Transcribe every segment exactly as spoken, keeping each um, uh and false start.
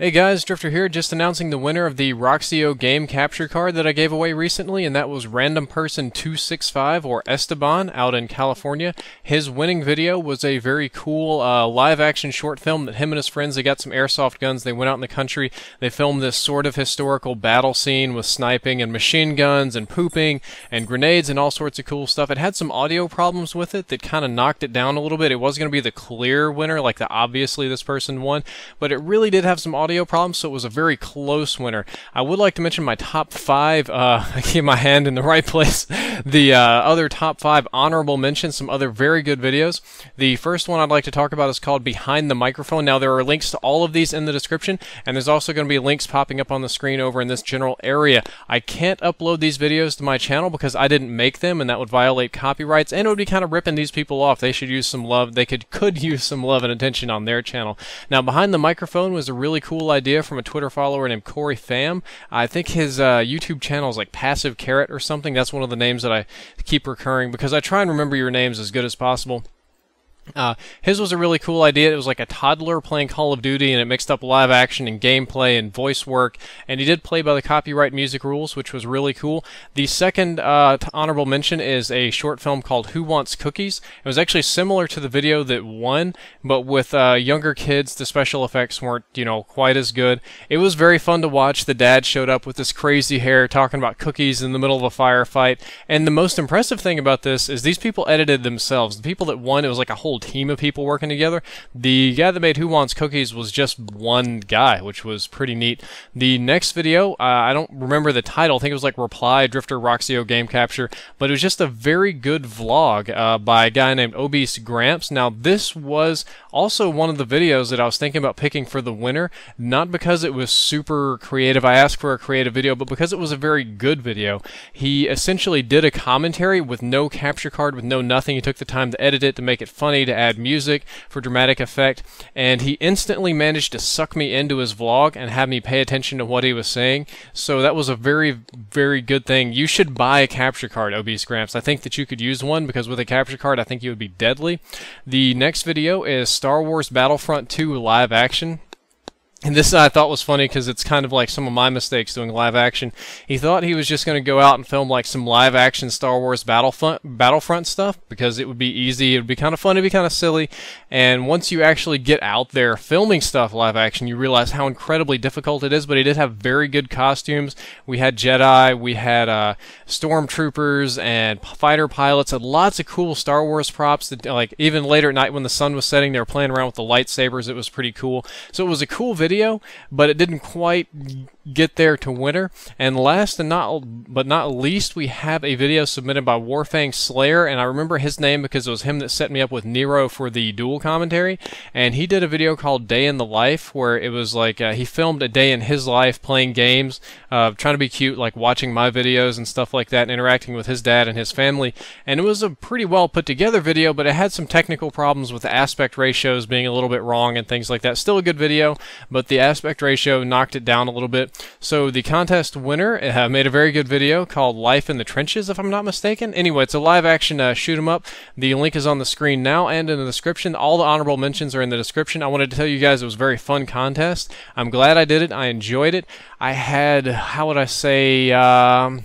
Hey guys, Drift zero r here, just announcing the winner of the Roxio game capture card that I gave away recently, and that was random person two six five, or Esteban, out in California. His winning video was a very cool uh, live-action short film that him and his friends, they got some airsoft guns, they went out in the country, they filmed this sort of historical battle scene with sniping and machine guns and pooping and grenades and all sorts of cool stuff. It had some audio problems with it that kind of knocked it down a little bit. It was going to be the clear winner, like the obviously this person won, but it really did have some audio Audio problem, so it was a very close winner. I would like to mention my top five. Uh, I keep my hand in the right place. The uh, other top five honorable mentions, some other very good videos. The first one I'd like to talk about is called Behind the Microphone. Now, there are links to all of these in the description, and there's also going to be links popping up on the screen over in this general area. I can't upload these videos to my channel because I didn't make them, and that would violate copyrights, and it would be kind of ripping these people off. They should use some love. They could, could use some love and attention on their channel. Now, Behind the Microphone was a really cool idea from a Twitter follower named Corey Fam. I think his uh, YouTube channel is like Passive Carrot or something. That's one of the names that I keep recurring because I try and remember your names as good as possible. Uh, his was a really cool idea. It was like a toddler playing Call of Duty, and it mixed up live action and gameplay and voice work, and he did play by the copyright music rules, which was really cool. The second uh, honorable mention is a short film called Who Wants Cookies? It was actually similar to the video that won, but with uh, younger kids, the special effects weren't, you know, quite as good. It was very fun to watch. The dad showed up with this crazy hair talking about cookies in the middle of a firefight, and the most impressive thing about this is these people edited themselves. The people that won, it was like a whole team of people working together. The guy that made Who Wants Cookies was just one guy, which was pretty neat. The next video, uh, I don't remember the title. I think it was like Reply Drift zero r Roxio Game Capture, but it was just a very good vlog uh, by a guy named Obese Gramps. Now, this was also one of the videos that I was thinking about picking for the winner, not because it was super creative. I asked for a creative video, but because it was a very good video. He essentially did a commentary with no capture card, with no nothing. He took the time to edit it, to make it funny, to add music for dramatic effect, and he instantly managed to suck me into his vlog and have me pay attention to what he was saying. So that was a very, very good thing. You should buy a capture card, Obese Gramps. I think that you could use one, because with a capture card, I think you would be deadly. The next video is Star Wars Battlefront two live action. And this I thought was funny because it's kind of like some of my mistakes doing live action. He thought he was just going to go out and film like some live action Star Wars Battlefront, Battlefront stuff because it would be easy, it would be kind of fun, it would be kind of silly. And once you actually get out there filming stuff live action, you realize how incredibly difficult it is. But he did have very good costumes. We had Jedi, we had uh, stormtroopers and fighter pilots, and lots of cool Star Wars props. That, like, even later at night when the sun was setting, they were playing around with the lightsabers. It was pretty cool. So it was a cool video. Video, but it didn't quite get there to winter. And last and not but not least, we have a video submitted by Warfang Slayer, and I remember his name because it was him that set me up with Nero for the dual commentary. And he did a video called Day in the Life, where it was like uh, he filmed a day in his life playing games, uh, trying to be cute, like watching my videos and stuff like that, and interacting with his dad and his family. And it was a pretty well put together video, but it had some technical problems with the aspect ratios being a little bit wrong and things like that. Still a good video, but But the aspect ratio knocked it down a little bit. So the contest winner uh, made a very good video called Life in the Trenches, if I'm not mistaken. Anyway, it's a live action uh, shoot 'em up. The link is on the screen now and in the description. All the honorable mentions are in the description. I wanted to tell you guys it was a very fun contest. I'm glad I did it. I enjoyed it. I had, how would I say, um...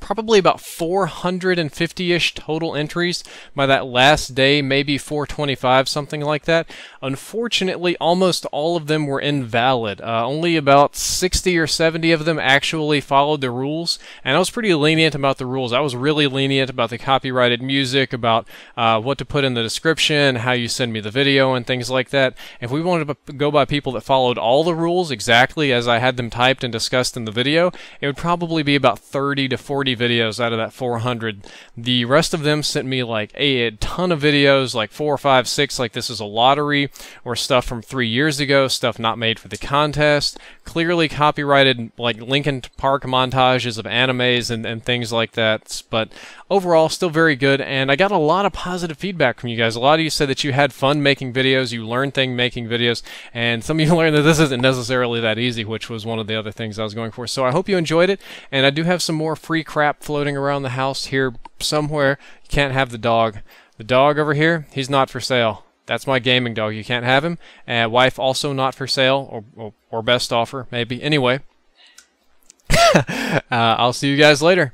probably about four hundred fifty-ish total entries by that last day, maybe four twenty-five, something like that. Unfortunately, almost all of them were invalid. Uh, only about sixty or seventy of them actually followed the rules, and I was pretty lenient about the rules. I was really lenient about the copyrighted music, about uh, what to put in the description, how you send me the video, and things like that. If we wanted to go by people that followed all the rules exactly as I had them typed and discussed in the video, it would probably be about thirty to forty videos out of that four hundred. The rest of them sent me like a, a ton of videos, like four, five, six, like this is a lottery, or stuff from three years ago, stuff not made for the contest, clearly copyrighted like Linkin Park montages of animes and, and things like that. But overall, still very good, and I got a lot of positive feedback from you guys. A lot of you said that you had fun making videos, you learned things making videos, and some of you learned that this isn't necessarily that easy, which was one of the other things I was going for. So I hope you enjoyed it, and I do have some more free crap floating around the house here somewhere. You can't have the dog. The dog over here, he's not for sale. That's my gaming dog. You can't have him. Uh, wife also not for sale, or, or, or best offer, maybe. Anyway, uh, I'll see you guys later.